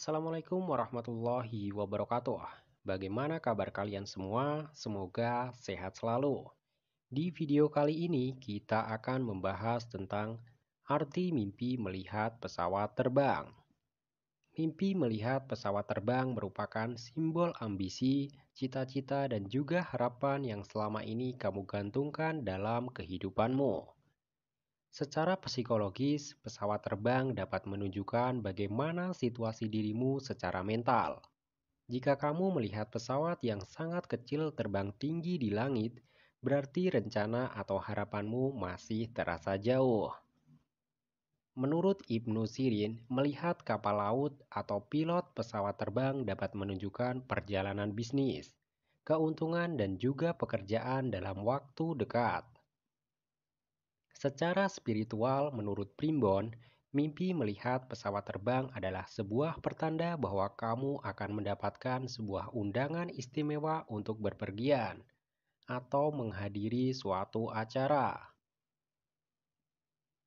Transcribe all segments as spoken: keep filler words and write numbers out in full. Assalamualaikum warahmatullahi wabarakatuh. Bagaimana kabar kalian semua? Semoga sehat selalu. Di video kali ini kita akan membahas tentang arti mimpi melihat pesawat terbang. Mimpi melihat pesawat terbang merupakan simbol ambisi, cita-cita, dan juga harapan yang selama ini kamu gantungkan dalam kehidupanmu. Secara psikologis, pesawat terbang dapat menunjukkan bagaimana situasi dirimu secara mental. Jika kamu melihat pesawat yang sangat kecil terbang tinggi di langit, berarti rencana atau harapanmu masih terasa jauh. Menurut Ibnu Sirin, melihat kapal laut atau pilot pesawat terbang dapat menunjukkan perjalanan bisnis, keuntungan, dan juga pekerjaan dalam waktu dekat. Secara spiritual, menurut Primbon, mimpi melihat pesawat terbang adalah sebuah pertanda bahwa kamu akan mendapatkan sebuah undangan istimewa untuk berpergian atau menghadiri suatu acara.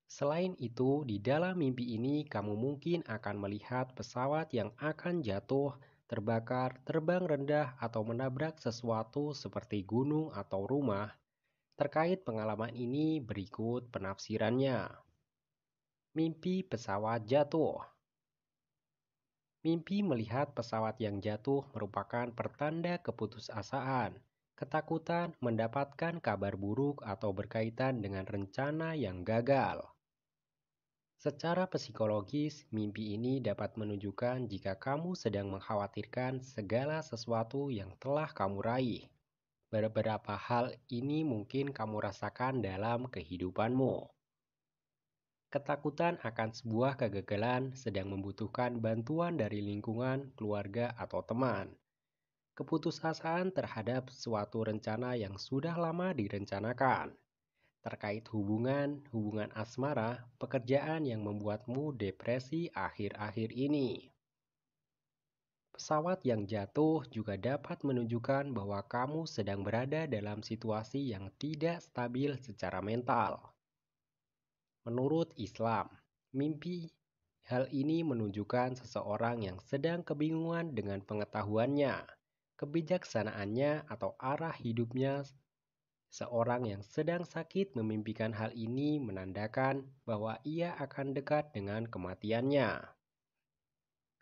Selain itu, di dalam mimpi ini kamu mungkin akan melihat pesawat yang akan jatuh, terbakar, terbang rendah, atau menabrak sesuatu seperti gunung atau rumah. Terkait pengalaman ini, berikut penafsirannya. Mimpi pesawat jatuh. Mimpi melihat pesawat yang jatuh merupakan pertanda keputusasaan, ketakutan, mendapatkan kabar buruk, atau berkaitan dengan rencana yang gagal. Secara psikologis, mimpi ini dapat menunjukkan jika kamu sedang mengkhawatirkan segala sesuatu yang telah kamu raih. Beberapa hal ini mungkin kamu rasakan dalam kehidupanmu. Ketakutan akan sebuah kegagalan sedang membutuhkan bantuan dari lingkungan, keluarga, atau teman. Keputusasaan terhadap suatu rencana yang sudah lama direncanakan. Terkait hubungan, hubungan asmara, pekerjaan yang membuatmu depresi akhir-akhir ini. Pesawat yang jatuh juga dapat menunjukkan bahwa kamu sedang berada dalam situasi yang tidak stabil secara mental. Menurut Islam, mimpi hal ini menunjukkan seseorang yang sedang kebingungan dengan pengetahuannya, kebijaksanaannya, atau arah hidupnya. Seorang yang sedang sakit memimpikan hal ini menandakan bahwa ia akan dekat dengan kematiannya.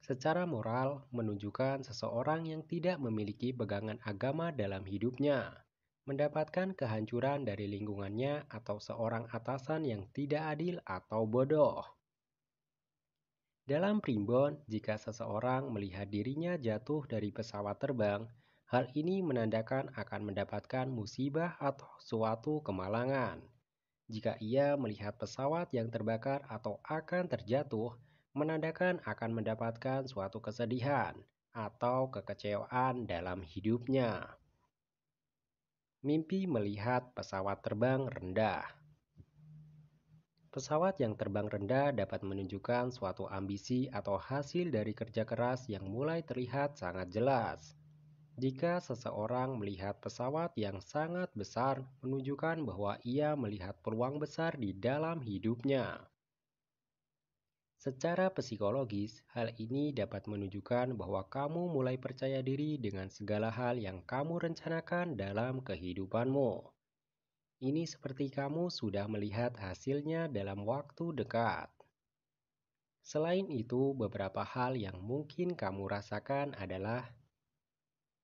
Secara moral, menunjukkan seseorang yang tidak memiliki pegangan agama dalam hidupnya, mendapatkan kehancuran dari lingkungannya, atau seorang atasan yang tidak adil atau bodoh. Dalam Primbon, jika seseorang melihat dirinya jatuh dari pesawat terbang, hal ini menandakan akan mendapatkan musibah atau suatu kemalangan. Jika ia melihat pesawat yang terbakar atau akan terjatuh, menandakan akan mendapatkan suatu kesedihan atau kekecewaan dalam hidupnya. Mimpi melihat pesawat terbang rendah. Pesawat yang terbang rendah dapat menunjukkan suatu ambisi atau hasil dari kerja keras yang mulai terlihat sangat jelas. Jika seseorang melihat pesawat yang sangat besar, menunjukkan bahwa ia melihat peluang besar di dalam hidupnya. Secara psikologis, hal ini dapat menunjukkan bahwa kamu mulai percaya diri dengan segala hal yang kamu rencanakan dalam kehidupanmu. Ini seperti kamu sudah melihat hasilnya dalam waktu dekat. Selain itu, beberapa hal yang mungkin kamu rasakan adalah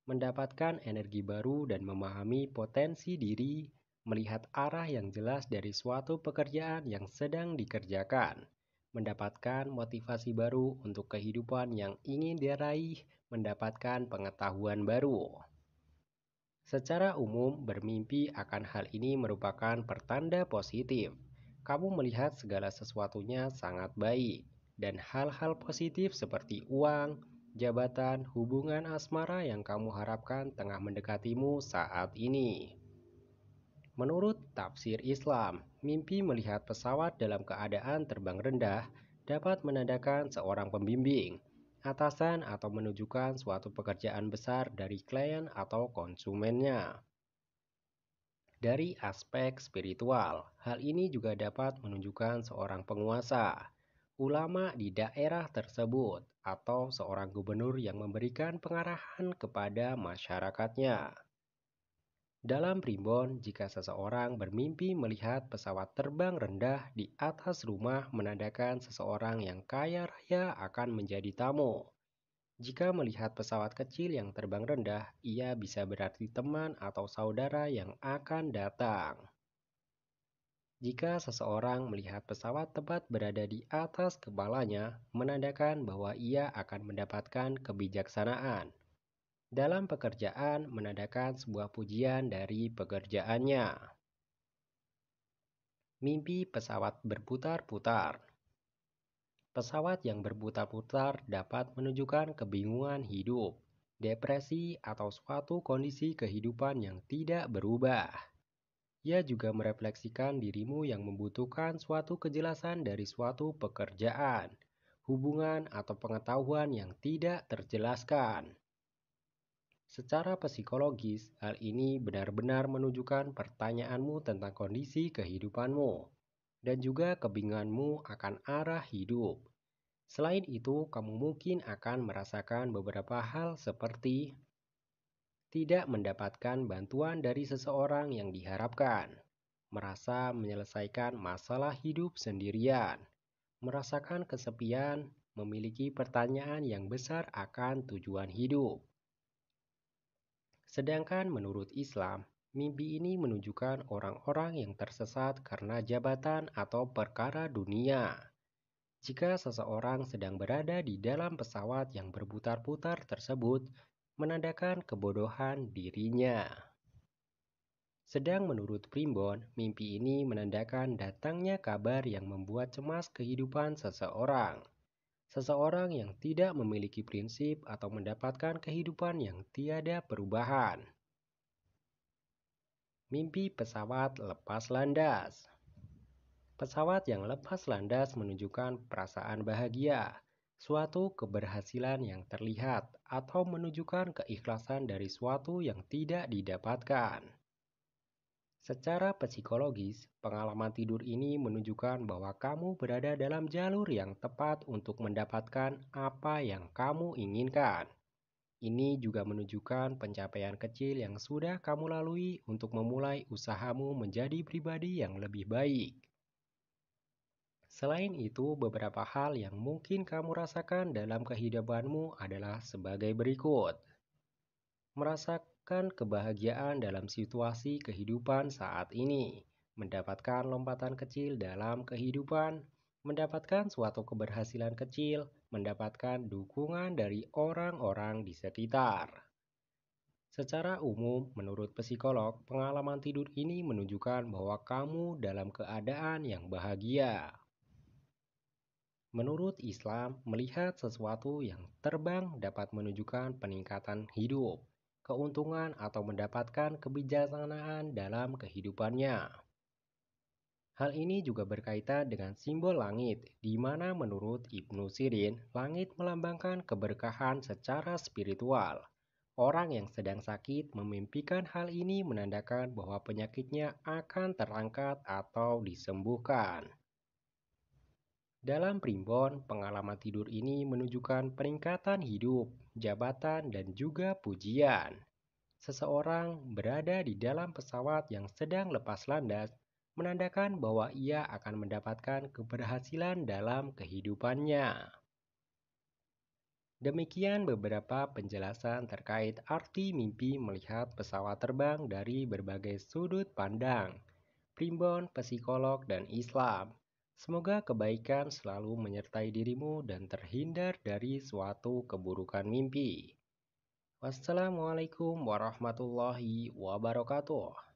mendapatkan energi baru dan memahami potensi diri, melihat arah yang jelas dari suatu pekerjaan yang sedang dikerjakan, mendapatkan motivasi baru untuk kehidupan yang ingin diraih, mendapatkan pengetahuan baru. Secara umum, bermimpi akan hal ini merupakan pertanda positif. Kamu melihat segala sesuatunya sangat baik, dan hal-hal positif seperti uang, jabatan, hubungan asmara yang kamu harapkan tengah mendekatimu saat ini. Menurut tafsir Islam, mimpi melihat pesawat dalam keadaan terbang rendah dapat menandakan seorang pembimbing, atasan, atau menunjukkan suatu pekerjaan besar dari klien atau konsumennya. Dari aspek spiritual, hal ini juga dapat menunjukkan seorang penguasa, ulama di daerah tersebut, atau seorang gubernur yang memberikan pengarahan kepada masyarakatnya. Dalam primbon, jika seseorang bermimpi melihat pesawat terbang rendah di atas rumah, menandakan seseorang yang kaya raya akan menjadi tamu. Jika melihat pesawat kecil yang terbang rendah, ia bisa berarti teman atau saudara yang akan datang. Jika seseorang melihat pesawat tepat berada di atas kepalanya, menandakan bahwa ia akan mendapatkan kebijaksanaan. Dalam pekerjaan, menandakan sebuah pujian dari pekerjaannya. Mimpi pesawat berputar-putar. Pesawat yang berputar-putar dapat menunjukkan kebingungan hidup, depresi, atau suatu kondisi kehidupan yang tidak berubah. Ia juga merefleksikan dirimu yang membutuhkan suatu kejelasan dari suatu pekerjaan, hubungan, atau pengetahuan yang tidak terjelaskan. Secara psikologis, hal ini benar-benar menunjukkan pertanyaanmu tentang kondisi kehidupanmu dan juga kebingunganmu akan arah hidup. Selain itu, kamu mungkin akan merasakan beberapa hal seperti tidak mendapatkan bantuan dari seseorang yang diharapkan, merasa menyelesaikan masalah hidup sendirian, merasakan kesepian, memiliki pertanyaan yang besar akan tujuan hidup. Sedangkan menurut Islam, mimpi ini menunjukkan orang-orang yang tersesat karena jabatan atau perkara dunia. Jika seseorang sedang berada di dalam pesawat yang berputar-putar tersebut, menandakan kebodohan dirinya. Sedang menurut Primbon, mimpi ini menandakan datangnya kabar yang membuat cemas kehidupan seseorang. Seseorang yang tidak memiliki prinsip atau mendapatkan kehidupan yang tiada perubahan. Mimpi pesawat lepas landas. Pesawat yang lepas landas menunjukkan perasaan bahagia, suatu keberhasilan yang terlihat, atau menunjukkan keikhlasan dari suatu yang tidak didapatkan. Secara psikologis, pengalaman tidur ini menunjukkan bahwa kamu berada dalam jalur yang tepat untuk mendapatkan apa yang kamu inginkan. Ini juga menunjukkan pencapaian kecil yang sudah kamu lalui untuk memulai usahamu menjadi pribadi yang lebih baik. Selain itu, beberapa hal yang mungkin kamu rasakan dalam kehidupanmu adalah sebagai berikut. Merasakan kebahagiaan dalam situasi kehidupan saat ini, mendapatkan lompatan kecil dalam kehidupan, mendapatkan suatu keberhasilan kecil, mendapatkan dukungan dari orang-orang di sekitar. Secara umum, menurut psikolog, pengalaman tidur ini menunjukkan bahwa kamu dalam keadaan yang bahagia. Menurut Islam, melihat sesuatu yang terbang dapat menunjukkan peningkatan hidup, keuntungan, atau mendapatkan kebijaksanaan dalam kehidupannya. Hal ini juga berkaitan dengan simbol langit, di mana menurut Ibnu Sirin, langit melambangkan keberkahan secara spiritual. Orang yang sedang sakit memimpikan hal ini menandakan bahwa penyakitnya akan terangkat atau disembuhkan. Dalam primbon, pengalaman tidur ini menunjukkan peningkatan hidup, jabatan, dan juga pujian. Seseorang berada di dalam pesawat yang sedang lepas landas, menandakan bahwa ia akan mendapatkan keberhasilan dalam kehidupannya. Demikian beberapa penjelasan terkait arti mimpi melihat pesawat terbang dari berbagai sudut pandang, primbon, psikolog, dan Islam. Semoga kebaikan selalu menyertai dirimu dan terhindar dari suatu keburukan mimpi. Wassalamualaikum warahmatullahi wabarakatuh.